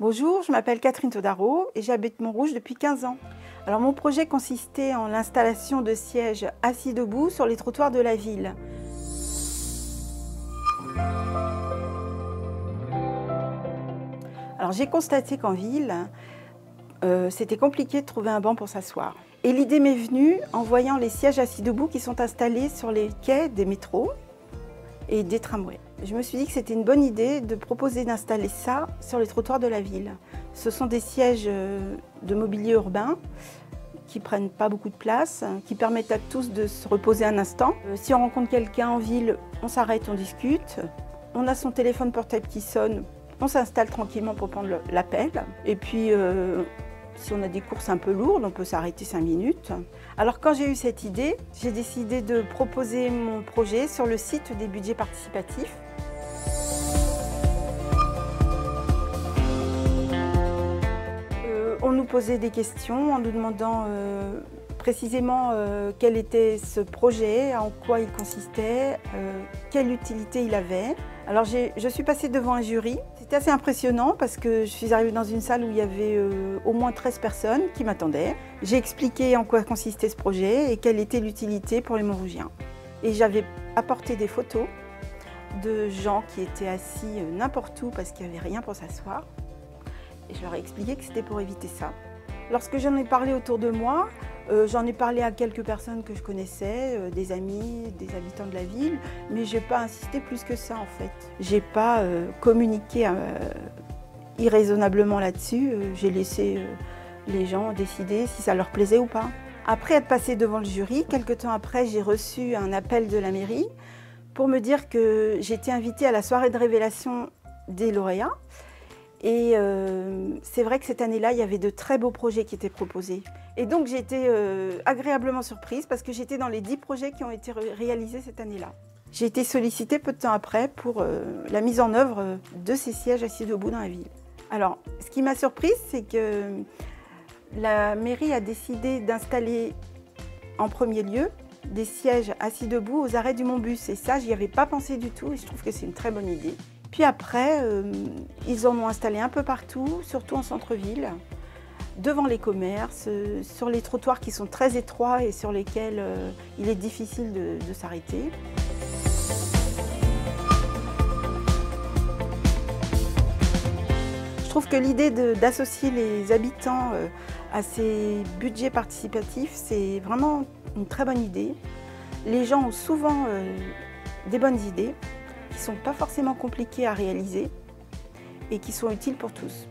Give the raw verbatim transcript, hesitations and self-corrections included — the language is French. Bonjour, je m'appelle Catherine Todaro et j'habite Montrouge depuis quinze ans. Alors mon projet consistait en l'installation de sièges assis-debout sur les trottoirs de la ville. Alors j'ai constaté qu'en ville, euh, c'était compliqué de trouver un banc pour s'asseoir. Et l'idée m'est venue en voyant les sièges assis-debout qui sont installés sur les quais des métros et des tramways. Je me suis dit que c'était une bonne idée de proposer d'installer ça sur les trottoirs de la ville. Ce sont des sièges de mobilier urbain qui ne prennent pas beaucoup de place, qui permettent à tous de se reposer un instant. Si on rencontre quelqu'un en ville, on s'arrête, on discute. On a son téléphone portable qui sonne, on s'installe tranquillement pour prendre l'appel. Et puis, euh, si on a des courses un peu lourdes, on peut s'arrêter cinq minutes. Alors quand j'ai eu cette idée, j'ai décidé de proposer mon projet sur le site des budgets participatifs. On nous posait des questions en nous demandant euh, précisément euh, quel était ce projet, en quoi il consistait, euh, quelle utilité il avait. Alors je suis passée devant un jury. C'était assez impressionnant parce que je suis arrivée dans une salle où il y avait euh, au moins treize personnes qui m'attendaient. J'ai expliqué en quoi consistait ce projet et quelle était l'utilité pour les Montrougiens. Et j'avais apporté des photos de gens qui étaient assis n'importe où parce qu'il n'y avait rien pour s'asseoir. Et je leur ai expliqué que c'était pour éviter ça. Lorsque j'en ai parlé autour de moi, euh, j'en ai parlé à quelques personnes que je connaissais, euh, des amis, des habitants de la ville, mais je n'ai pas insisté plus que ça en fait. Je n'ai pas euh, communiqué euh, irraisonnablement là-dessus, euh, j'ai laissé euh, les gens décider si ça leur plaisait ou pas. Après être passée devant le jury, quelques temps après, j'ai reçu un appel de la mairie pour me dire que j'étais invitée à la soirée de révélation des lauréats. Et euh, c'est vrai que cette année-là, il y avait de très beaux projets qui étaient proposés. Et donc j'ai été euh, agréablement surprise parce que j'étais dans les dix projets qui ont été réalisés cette année-là. J'ai été sollicitée peu de temps après pour euh, la mise en œuvre de ces sièges assis debout dans la ville. Alors, ce qui m'a surprise, c'est que la mairie a décidé d'installer en premier lieu des sièges assis debout aux arrêts du Montbus. Et ça, j'y avais pas pensé du tout et je trouve que c'est une très bonne idée. Puis après, euh, ils en ont installé un peu partout, surtout en centre-ville, devant les commerces, euh, sur les trottoirs qui sont très étroits et sur lesquels euh, il est difficile de, de s'arrêter. Je trouve que l'idée d'associer les habitants euh, à ces budgets participatifs, c'est vraiment une très bonne idée. Les gens ont souvent euh, des bonnes idées qui ne sont pas forcément compliqués à réaliser et qui sont utiles pour tous.